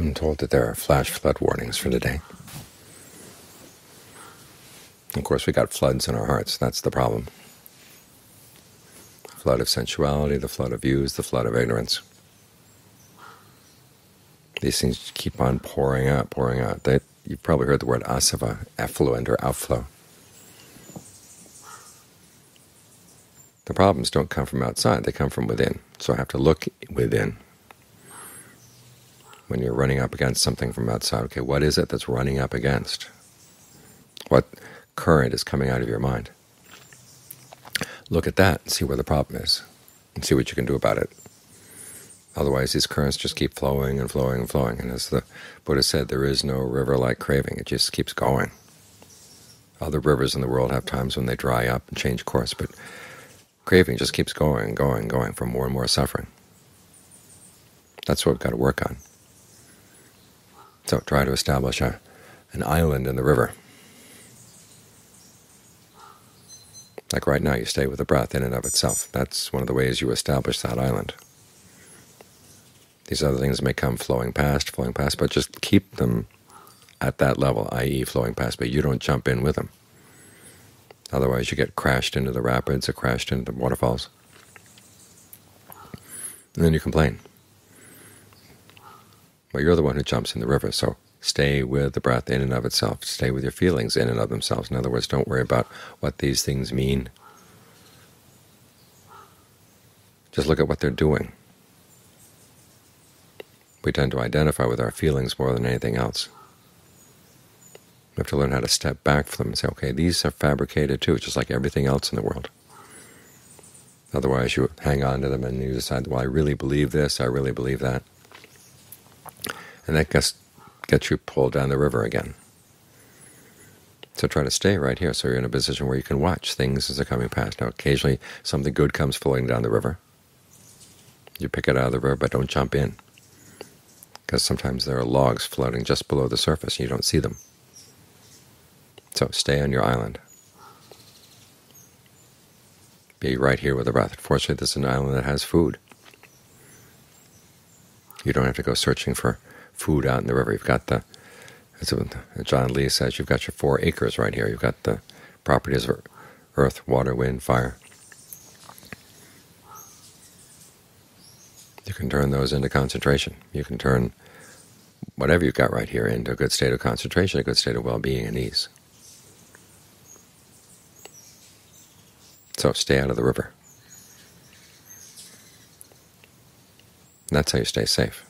I'm told that there are flash flood warnings for today. Of course, we got floods in our hearts. That's the problem. The flood of sensuality, the flood of views, the flood of ignorance. These things keep on pouring out, pouring out. You've probably heard the word asava, effluent or outflow. The problems don't come from outside, they come from within. So I have to look within. When you're running up against something from outside, okay, what is it that's running up against? What current is coming out of your mind? Look at that and see where the problem is, and see what you can do about it. Otherwise, these currents just keep flowing and flowing and flowing. And as the Buddha said, there is no river-like craving. It just keeps going. Other rivers in the world have times when they dry up and change course, but craving just keeps going, going, going for more and more suffering. That's what we've got to work on. So try to establish an island in the river. Like right now, you stay with the breath in and of itself. That's one of the ways you establish that island. These other things may come flowing past, but just keep them at that level, i.e. flowing past, but you don't jump in with them. Otherwise you get crashed into the rapids or crashed into waterfalls. And then you complain. Well, you're the one who jumps in the river, so stay with the breath in and of itself. Stay with your feelings in and of themselves. In other words, don't worry about what these things mean. Just look at what they're doing. We tend to identify with our feelings more than anything else. We have to learn how to step back from them and say, okay, these are fabricated too, just like everything else in the world. Otherwise you hang on to them and you decide, well, I really believe this, I really believe that. And that gets you pulled down the river again. So try to stay right here so you're in a position where you can watch things as they're coming past. Now occasionally something good comes floating down the river. You pick it out of the river, but don't jump in, because sometimes there are logs floating just below the surface and you don't see them. So stay on your island. Be right here with the breath. Fortunately, this is an island that has food. You don't have to go searching for food out in the river. You've got the, as John Lee says, you've got your 4 acres right here. You've got the properties of earth, water, wind, fire. You can turn those into concentration. You can turn whatever you've got right here into a good state of concentration, a good state of well-being and ease. So stay out of the river. And that's how you stay safe.